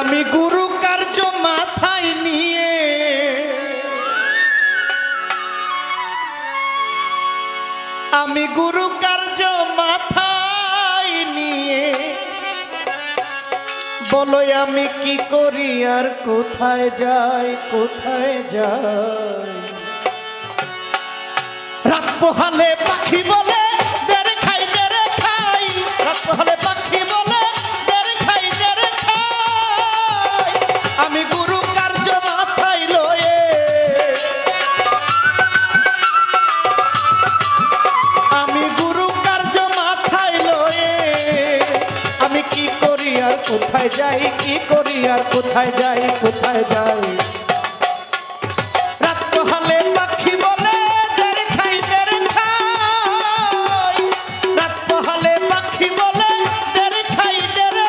आमी गुरु कार्य माथाय निये आमी गुरु कार्य माथाय निये बोलो आमी की करी आर कोथाय जाय रात पोहाले पाखी बोले देरे खाई रात पोहाले पाखी बोले देरे खाई आमी गुरु কোথায় যাই কি করি আর কোথায় যাই কোথায় যাই রাত পোহালে পাখি বলে দেরে খাই দেরে খাই রাত পোহালে পাখি বলে দেরে খাই দেরে খাই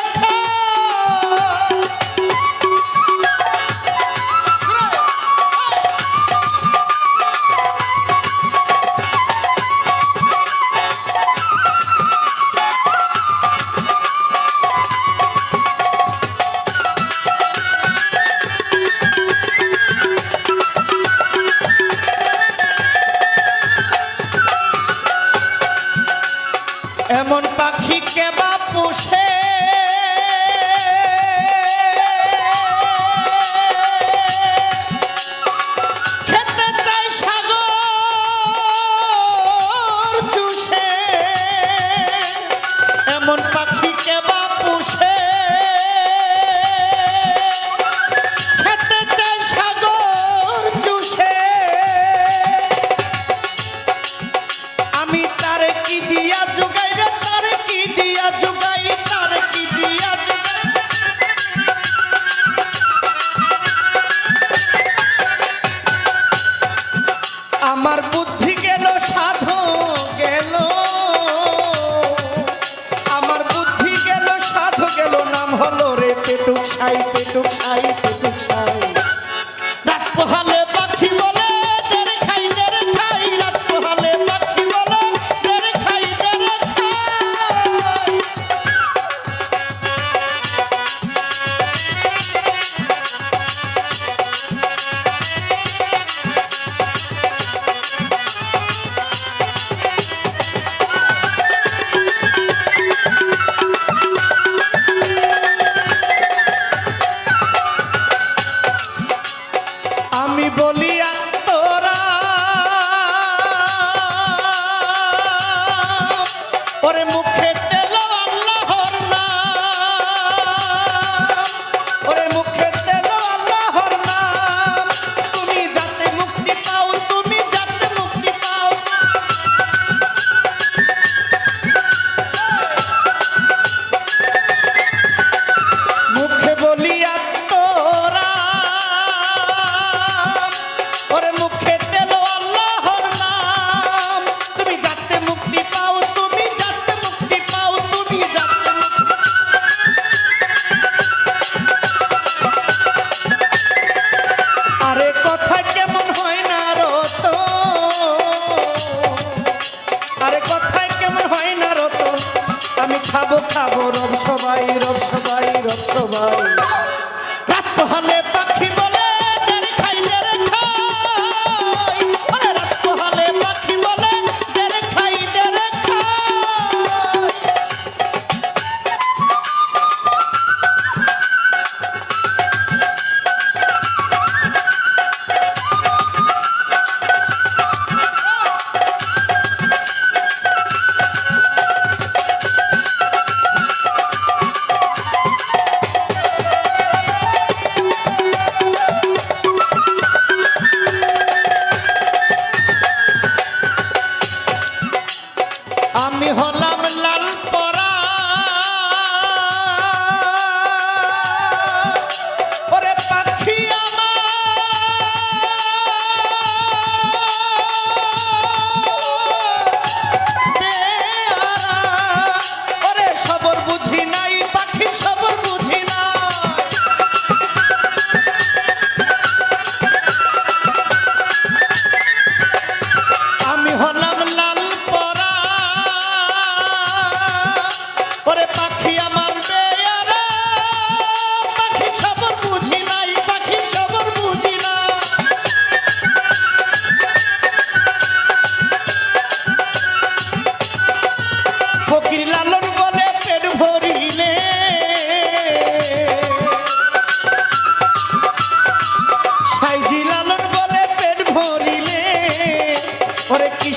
एमन पाखी के बापू से खेते चाय सागर चुषे एमन पाखी के बापू से खेते चाय सागर चुषे आमी तारे की दिया जुगाई আমার বুদ্ধি গেল সাধু গেল আমার বুদ্ধি গেল সাধু গেল নাম হলো রে পেটুক সাই পেটুক সাই পেটুক সাই রাত পোহালে পাখি বলে দেরে খাই রাত পোহালে পাখি বলে দেরে খাই দেরে খাই और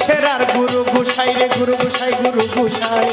সেরার গুরু গোসাই রে গুরু গোসাই